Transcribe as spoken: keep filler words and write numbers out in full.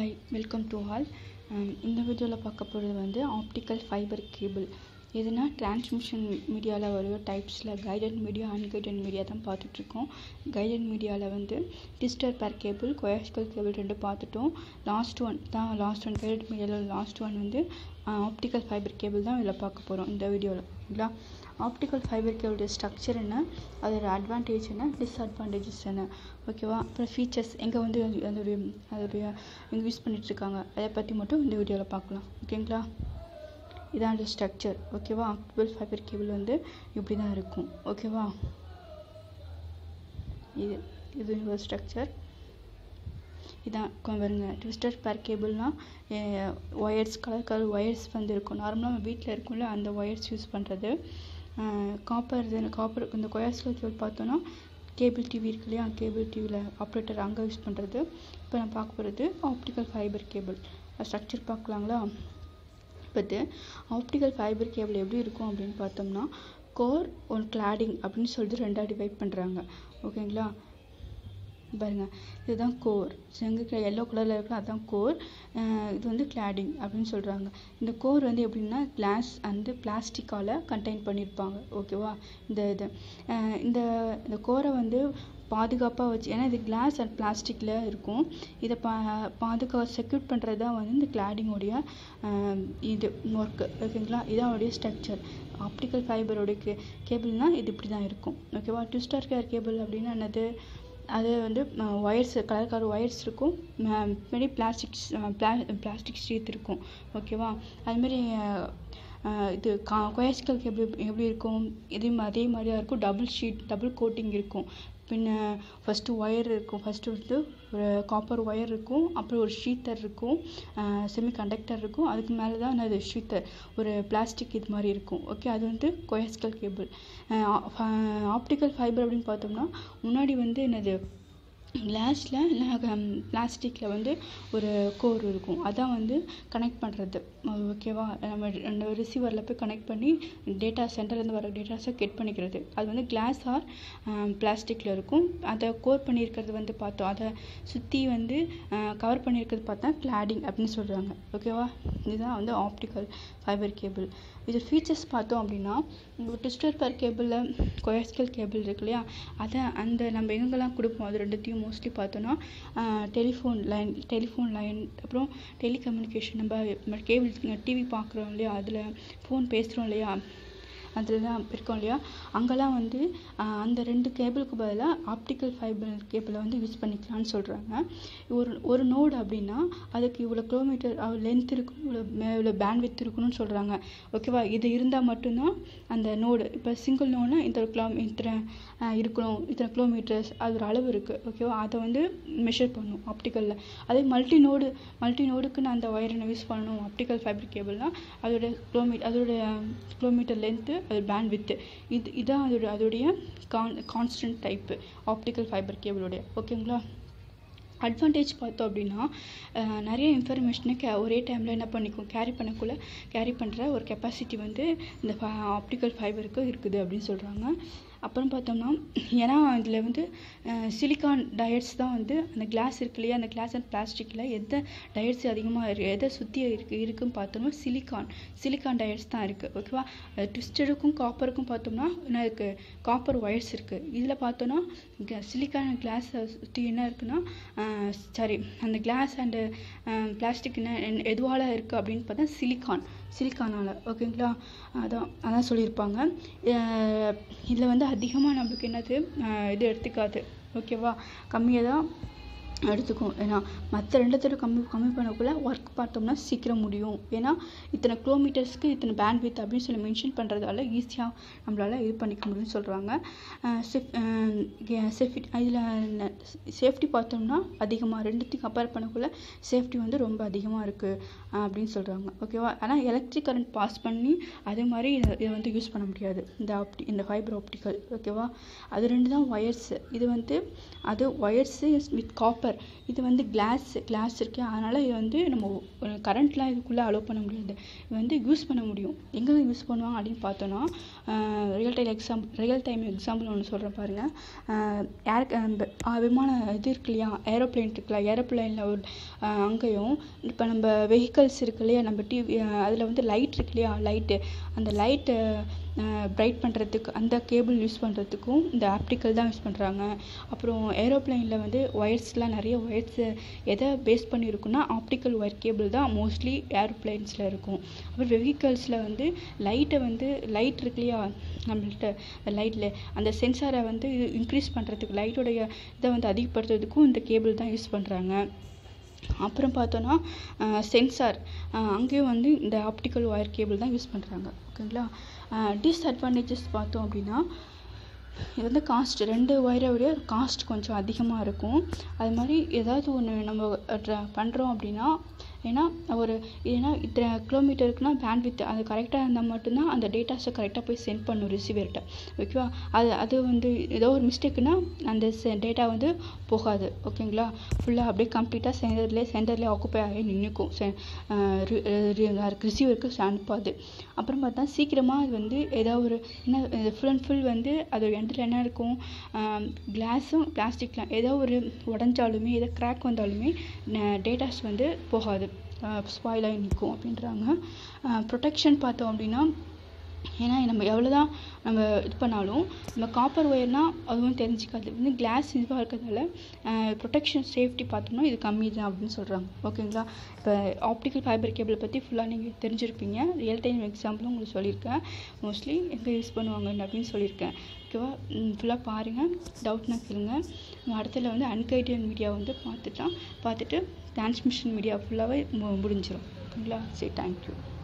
Hi, welcome to all. Um, in the video, optical fiber cable. This is transmission media types, guided media and unguided media. Guided media twister per cable, coaxial cable. Last one, last one guided media last one optical fiber cable in the video. Optical fiber cable structure enna adha advantage enna disadvantages enna okay va appo features enga vandu adha adha use panniterukanga adha patti mottum indha video la paakalam okay la idha structure okay va optical fiber cable vandu ipdi da irukum okay va idu idu structure This twister per cable na wires color color wires vandirukku normally we veetla irukkulla and the wires use pandrathu copper then copper indha coaxial cable pathona cable tv irukliya cable tv la operator anga use pandrathu ipo nam paakaporadhu optical fiber cable structure paakalaangala ipo optical fiber cable eppadi irukum appdin paathomna core or cladding appdin solli rendu divide pandranga okay la This is the core. This is the yellow color. This is the core. This is the cladding. The core is glass and plastic contained. Okay, the core is பாதுகாப்பா வச்சு ஏனா இது glass and plasticல இருக்கும் இத பாதுகா secure பண்றது தான் வந்து இந்த கிளாடிங் உடைய இது வர்க் ஓகேங்களா இதானுடைய ஸ்ட்ரக்சர் ஆப்டிகல் ஃபைபர் உடைய கேபிள்னா இது இப்படி தான் இருக்கும் ஓகேவா twister கேபிள் அப்படினா என்னது அது வந்து வயர்ஸ் கலர் கலர் வயர்ஸ் இருக்கும் மேரி பிளாஸ்டிக்ஸ் பிளாஸ்டிக் ஷீட் இருக்கும் ஓகேவா அதே மாதிரி இது கோயாஸ்கல் கேபிள் எப்படி இருக்கும் இதே மாதிரி மாதிரியா இருக்கும் டபுள் ஷீட் டபுள் கோட்டிங் இருக்கும் First ஃபர்ஸ்ட் வயர் இருக்கும் ஃபர்ஸ்ட் வந்து ஒரு காப்பர் வயர் இருக்கும் அப்புறம் ஒரு ஷீட்டர் இருக்கும் செமி கண்டக்டர் இருக்கும் அதுக்கு மேல தான் அது ஷீட்டர் ஒரு பிளாஸ்டிக் இது மாதிரி இருக்கும் ஓகே அது வந்து கோயாக்சியல் கேபிள் ஆப்டிகல் ஃபைபர் அப்படினு பார்த்தோம்னா முன்னாடி வந்து என்னது கிளாஸ்ல பிளாஸ்டிக்ல வந்து ஒரு கோர் இருக்கும் அத வந்து கனெக்ட் பண்றது ஓகேவா நம்ம ரிசீவர்ல போய் கனெக்ட் பண்ணி டேட்டா சென்டர்ல இருந்து வர டேட்டாஸை கட் பண்ணிக்கிறது அது வந்து கிளாஸ் ஆர் பிளாஸ்டிக்ல இருக்கும் அத கோர் பண்ணி இருக்குது வந்து பார்த்தோம் அத சுத்தி வந்து கவர் பண்ணி இருக்குது பார்த்தா கிளாடிங் அப்படினு சொல்றாங்க ஓகேவா இதுதான் வந்து ஆப்டிகல் ஃபைபர் கேபிள் இது ஃபீச்சர்ஸ் பார்த்தோம் அப்படினா twister per cable coaxial cable இருக்குலையா அத அந்த நம்ம எங்கெல்லாம் கொடுப்போம் அது ரெண்டுத்தையும் mostly பார்த்தோம்னா டெலிபோன் லைன் டெலிபோன் லைன் அப்புறம் டெலிகம்யூனிகேஷன் நம்ம கேபிள் டிவி பார்க்குறோம் இல்லையா அதுல ஃபோன் பேசுறோம் இல்லையா அதெல்லாம் இருக்கும் இல்லையா அங்கலாம் வந்து அந்த ரெண்டு கேபிளுக்கு பதிலா ஆப்டிகல் ஃபைபர் கேபிளை வந்து யூஸ் பண்ணிக்கலாம்னு சொல்றாங்க ஒரு ஒரு நோட் அப்படினா அதுக்கு இவ்வளவு கிலோமீட்டர் லெந்த் இருக்கும் இவ்வளவு பேண்ட்வித் இருக்கும்னு சொல்றாங்க ஓகேவா இது இருந்தா மட்டும் தான் அந்த நோட் இப்ப சிங்கிள் நோட்னா இந்த கிலோமீட்டர் இருக்கும் இந்த கிலோமீட்டர்ஸ் அது அளவு இருக்கு ஓகேவா அத வந்து மெஷர் பண்ணனும் ஆப்டிகல்ல அதே மல்டி நோட் மல்டி நோடுக்கு நான் அந்த வயரை யூஸ் பண்ணனும் ஆப்டிகல் ஃபைபர் கேபிள்னா அதோட கிலோமீட்டர் அதோட கிலோமீட்டர் லெந்த் bandwidth இது இதா அதோட constant type optical fiber cable உடைய ஓகேங்களா advantage பார்த்தோம் அப்படினா நிறைய இன்ஃபர்மேஷனை ஒரே டைம்ல என்ன பண்ணிக்கும் கேரி பண்ணக்குள்ள கேரி பண்ற ஒரு capacity வந்து இந்த optical fiber க்கு இருக்குது அப்படி சொல்றாங்க அப்புறம் பார்த்தோம்னா ஏனா இதுல வந்து சிலிகான் டயட்ஸ் தான் வந்து அந்த கிளாஸ் இருக்குலையா அந்த கிளாஸ் அண்ட் பிளாஸ்டிக்ல எதை டயட்ஸ் அதிகமா எதை சுத்தி இருக்கு இருக்குன்னு பார்த்தோம்னா சிலிகான் சிலிகான் டயட்ஸ் தான் இருக்கு ஓகேவா ட்விஸ்டருக்கும் காப்பருக்கும் பார்த்தோம்னா என்ன இருக்கு காப்பர் வயர்ஸ் இருக்கு இதுல பார்த்தோம்னா சிலிகான் கிளாஸ் சுத்தி என்ன இருக்குனா சாரி அந்த கிளாஸ் அண்ட் பிளாஸ்டிக் என்ன எதுவால இருக்கு அப்படினு பார்த்தா சிலிகான் சிலிகானால ஓகேங்களா அதான் அதான் சொல்லிருப்பாங்க இதுல வந்து அதிகமா நமக்கு என்னது இது எடுத்துக்காது ஓகேவா கம்மியா தான் எடுத்துக்கும் ஏனா மத்த ரெண்டுத்தோட கம்மி கம்மி பண்ணக்குள்ள வர்க் பார்த்தோம்னா சீக்கிரம் முடியும் ஏனா இத்தனை கிலோமீட்டர்ஸ்க்கு இத்தனை பேண்ட்வித் அப்படி சொல்லி மென்ஷன் பண்றதால ஈஸியா நம்மளால இது பண்ணிக்க முடியும்னு சொல்றாங்க சேஃப்டி இதுல சேஃப்டி பார்த்தோம்னா அதிகமா ரெண்டுத்துக்கு கம்பேர் பண்ணக்குள்ள சேஃப்டி வந்து ரொம்ப அதிகமா இருக்கு அப்படி சொல்றாங்க ஓகேவா ஆனா எலக்ட்ரிக் கரண்ட் பாஸ் பண்ணி அதே மாதிரி இது வந்து யூஸ் பண்ண முடியாது இந்த இந்த ஃபைபர் ஆப்டிகல் ஓகேவா அது ரெண்டு தான் வயர்ஸ் இது வந்து அது wires with copper copper. This is glass glass circuit. Anala current line use use real time example real time example on சொல்ற பாருங்க ஏர் விமான எதிர்க்கலையா ஏரோப்ளேன் இருக்குல ஏரோப்ளேன்ல அங்கேயும் இப்ப நம்ம vehicles இருக்குல நம்ம அதுல வந்து லைட் இருக்குல லைட் அந்த லைட் பிரைட் பண்றதுக்கு அந்த கேபிள் யூஸ் பண்றதுக்கும் இந்த ஆப்டிகல் தான் யூஸ் பண்றாங்க அப்புறம் ஏரோப்ளேன்ல வந்து வயர்ஸ்லாம் நிறைய வயர்ஸ் எதை பேஸ் பண்ணி இருக்குனா ஆப்டிகல் வயர் கேபிள் தான் मोस्टली ஏரோப்ளேன்ஸ்ல இருக்கும் அப்புறம் vehiclesல வந்து லைட் வந்து லைட் இருக்குல நம்மள்ட்ட லைட்ல அந்த சென்சாரை வந்து இன்கிரீஸ் பண்றதுக்கு லைட்டோட இத வந்து அதிகப்படுத்துறதுக்கு இந்த கேபிள் தான் யூஸ் பண்றாங்க அப்புறம் பார்த்தோம்னா சென்சார் அங்கே வந்து இந்த ஆப்டிகல் வயர் கேபிள் தான் யூஸ் பண்றாங்க ஓகேங்களா டிஸ்அட்வான்டேजेस பார்த்தோம் அப்படினா இது வந்து காஸ்ட் ரெண்டு வயரை விட காஸ்ட் கொஞ்சம் அதிகமா இருக்கும் அது மாதிரி ஏதாவது ஒன்னு நம்ம பண்றோம் அப்படினா ஏனா ஒரு ஏனா கிலோமீட்டருக்குனா bandwidth அது கரெக்ட்டா இருந்தா மட்டும் தான் அந்த டேட்டாஸ் கரெக்ட்டா போய் சென்ட் பண்ணும் ரிசீவர்ட்ட ஓகேவா அது அது வந்து ஏதோ ஒரு மிஸ்டேக்னா அந்த டேட்டா வந்து போகாது ஓகேங்களா ஃபுல்லா அப்படியே கம்ப்ளீட்டா செண்டர்லயே செண்டர்லயே ஆக்குபை ஆகி நிக்கும் ரிசீவருக்கு அனுப்பாது அப்புறம் பார்த்தா சீக்கிரமா அது வந்து ஏதா ஒரு என்ன ஃபுல் அண்ட் ஃபுல் வந்து அது எண்டல என்ன இருக்கும் கிளாஸும் பிளாஸ்டிக்லாம் ஏதா ஒரு உடைஞ்சாலுமே ஏதா கிராக் வந்தாலுமே டேட்டாஸ் வந்து போகாது spoil ஆகி நிக்கும் அப்படின்றாங்க protection பார்த்தோம் அப்படினா ஏனா நம்ம எவ்வளவுதான் நம்ம இது பண்ணாலும் நம்ம காப்பர் வயர்னா அதுவும் தெரிஞ்சிக்காது வந்து கிளாஸ் இதுவா இருக்கதால protection safety பார்த்தோம்னா இது கம்மிதான் அப்படினு சொல்றாங்க ஓகேங்களா இப்ப ஆப்டிகல் ஃபைபர் கேபிள் பத்தி ஃபுல்லா நீங்க தெரிஞ்சிருப்பீங்க ரியல் டைம் எக்ஸாம்பிள் உங்களுக்கு சொல்லிருக்கேன் मोस्टली எங்க யூஸ் பண்ணுவாங்க அப்படினு சொல்லிருக்கேன் ஓகேவா ஃபுல்லா பாருங்க டவுட்னா கேளுங்க அடுத்துல வந்து unguided media வந்து பார்த்துட்டா பார்த்துட்டு transmission media full-ஆவே முடிஞ்சிரும் ஓகேங்களா சரி thank you